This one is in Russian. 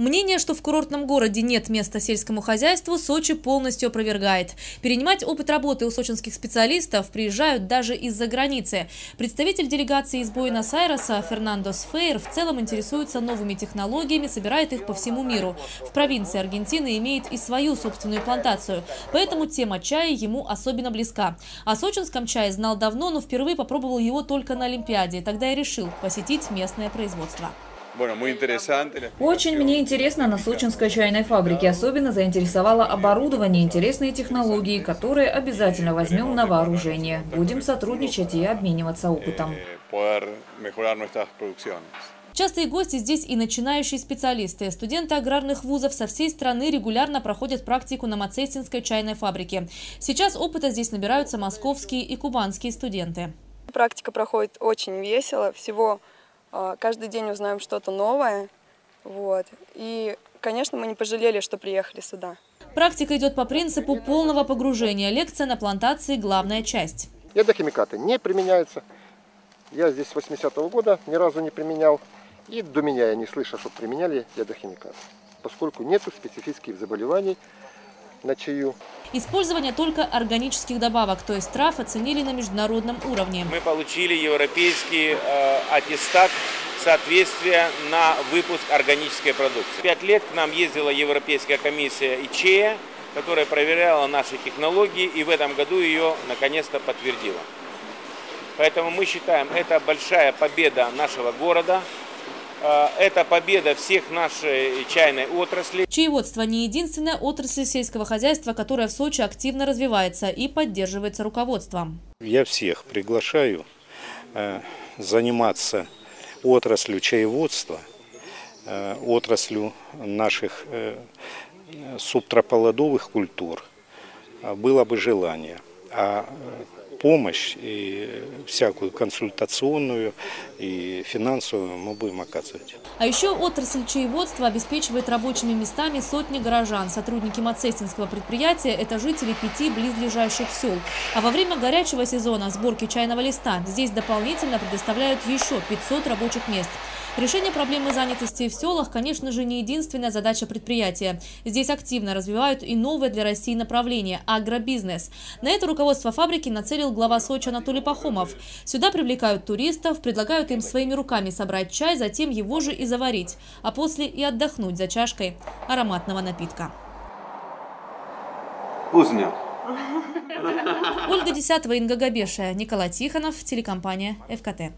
Мнение, что в курортном городе нет места сельскому хозяйству, Сочи полностью опровергает. Перенимать опыт работы у сочинских специалистов приезжают даже из-за границы. Представитель делегации из Буэнос-Айреса Фернандо Сфейр в целом интересуется новыми технологиями, собирает их по всему миру. В провинции Аргентины имеет и свою собственную плантацию, поэтому тема чая ему особенно близка. О сочинском чае знал давно, но впервые попробовал его только на Олимпиаде. Тогда и решил посетить местное производство. Очень мне интересно на сочинской чайной фабрике. Особенно заинтересовало оборудование, интересные технологии, которые обязательно возьмем на вооружение. Будем сотрудничать и обмениваться опытом. Частые гости здесь и начинающие специалисты. Студенты аграрных вузов со всей страны регулярно проходят практику на Мацестинской чайной фабрике. Сейчас опыта здесь набираются московские и кубанские студенты. Практика проходит очень весело. Всего каждый день узнаем что-то новое. Вот. И, конечно, мы не пожалели, что приехали сюда. Практика идет по принципу полного погружения. Лекция на плантации – главная часть. Ядохимикаты не применяются. Я здесь с 80-го года ни разу не применял. И до меня я не слышал, что применяли ядохимикаты, поскольку нет специфических заболеваний на чаю. Использование только органических добавок, то есть трав, оценили на международном уровне. Мы получили европейский аттестат соответствия на выпуск органической продукции. 5 лет к нам ездила Европейская комиссия ИЧЕА, которая проверяла наши технологии, и в этом году ее наконец-то подтвердила. Поэтому мы считаем, это большая победа нашего города. Это победа всех нашей чайной отрасли. Чаеводство не единственная отрасль сельского хозяйства, которая в Сочи активно развивается и поддерживается руководством. Я всех приглашаю заниматься отраслью чаеводства, отраслью наших субтрополодовых культур. Было бы желание. А помощь и всякую консультационную и финансовую мы будем оказывать. А еще отрасль чаеводства обеспечивает рабочими местами сотни горожан. Сотрудники Мацестинского предприятия – это жители 5 близлежащих сел. А во время горячего сезона сборки чайного листа здесь дополнительно предоставляют еще 500 рабочих мест. Решение проблемы занятости в селах, конечно же, не единственная задача предприятия. Здесь активно развивают и новое для России направление – агробизнес. На это руководство фабрики нацелил глава Сочи Анатолий Пахомов. Сюда привлекают туристов, предлагают им своими руками собрать чай, затем его же и заварить, а после и отдохнуть за чашкой ароматного напитка. Вкусно. Ольга Десятова, Инга Габешая, Николай Тихонов, телекомпания ФКТ.